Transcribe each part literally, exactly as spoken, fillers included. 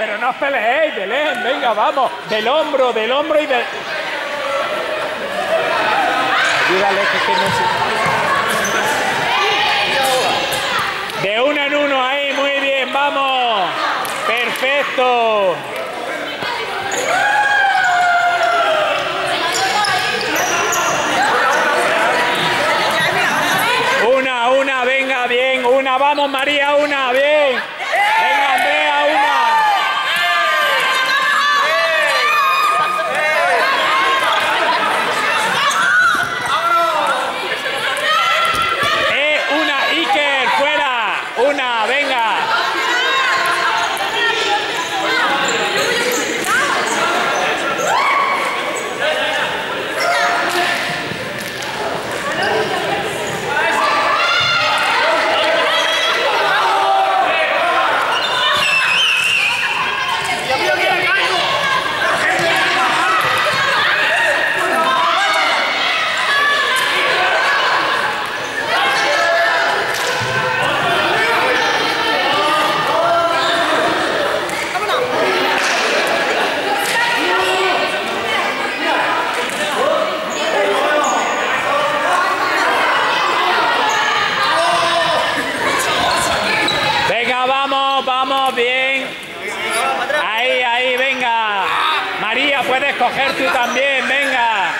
Pero no os peleéis, Belén, venga, vamos. Del hombro, del hombro y del... Ayúdale, que, que no se... De uno en uno, ahí, muy bien, vamos. Perfecto. Una, una, venga, bien, una, vamos, María, una, bien. Venga, Andrea, una. Coger tú también, venga.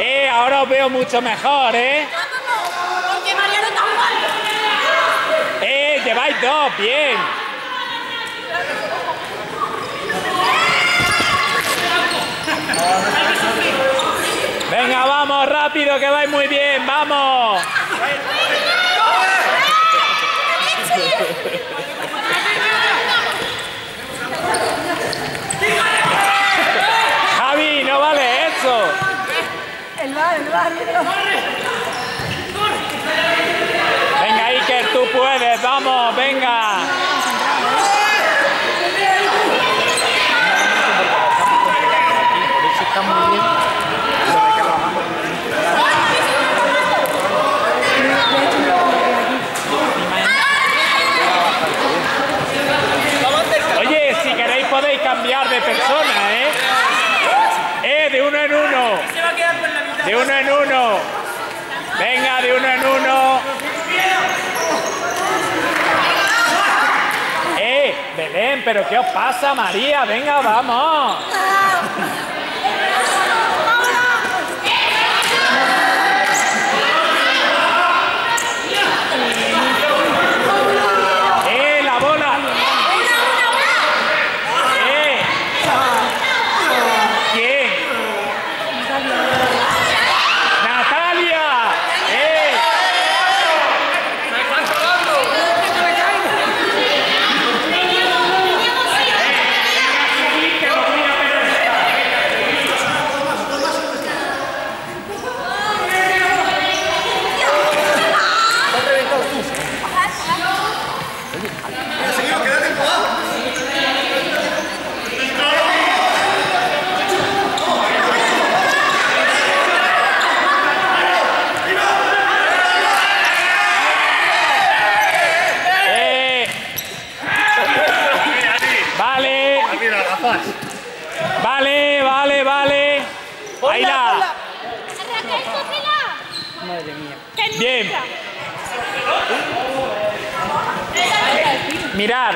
Eh, ahora os veo mucho mejor, ¿eh? Eh, lleváis dos, bien. Venga, vamos, rápido, que vais muy bien, vamos. Javi, no vale eso. El bar, el bar. Venga, Iker, tú puedes, vamos, venga. Podéis cambiar de persona, ¿eh? ¡Eh, de uno en uno! ¡De uno en uno! ¡Venga, de uno en uno! ¡Eh, Belén, pero qué os pasa, María! ¡Venga, vamos! Vale, vale, vale. Baila. Madre mía. Bien. Mirad,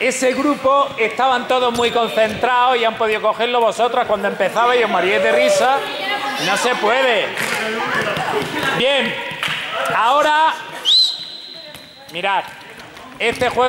ese grupo estaban todos muy concentrados y han podido cogerlo vosotras cuando empezabais y os moríais de risa. No se puede. Bien. Ahora, mirad, este juego.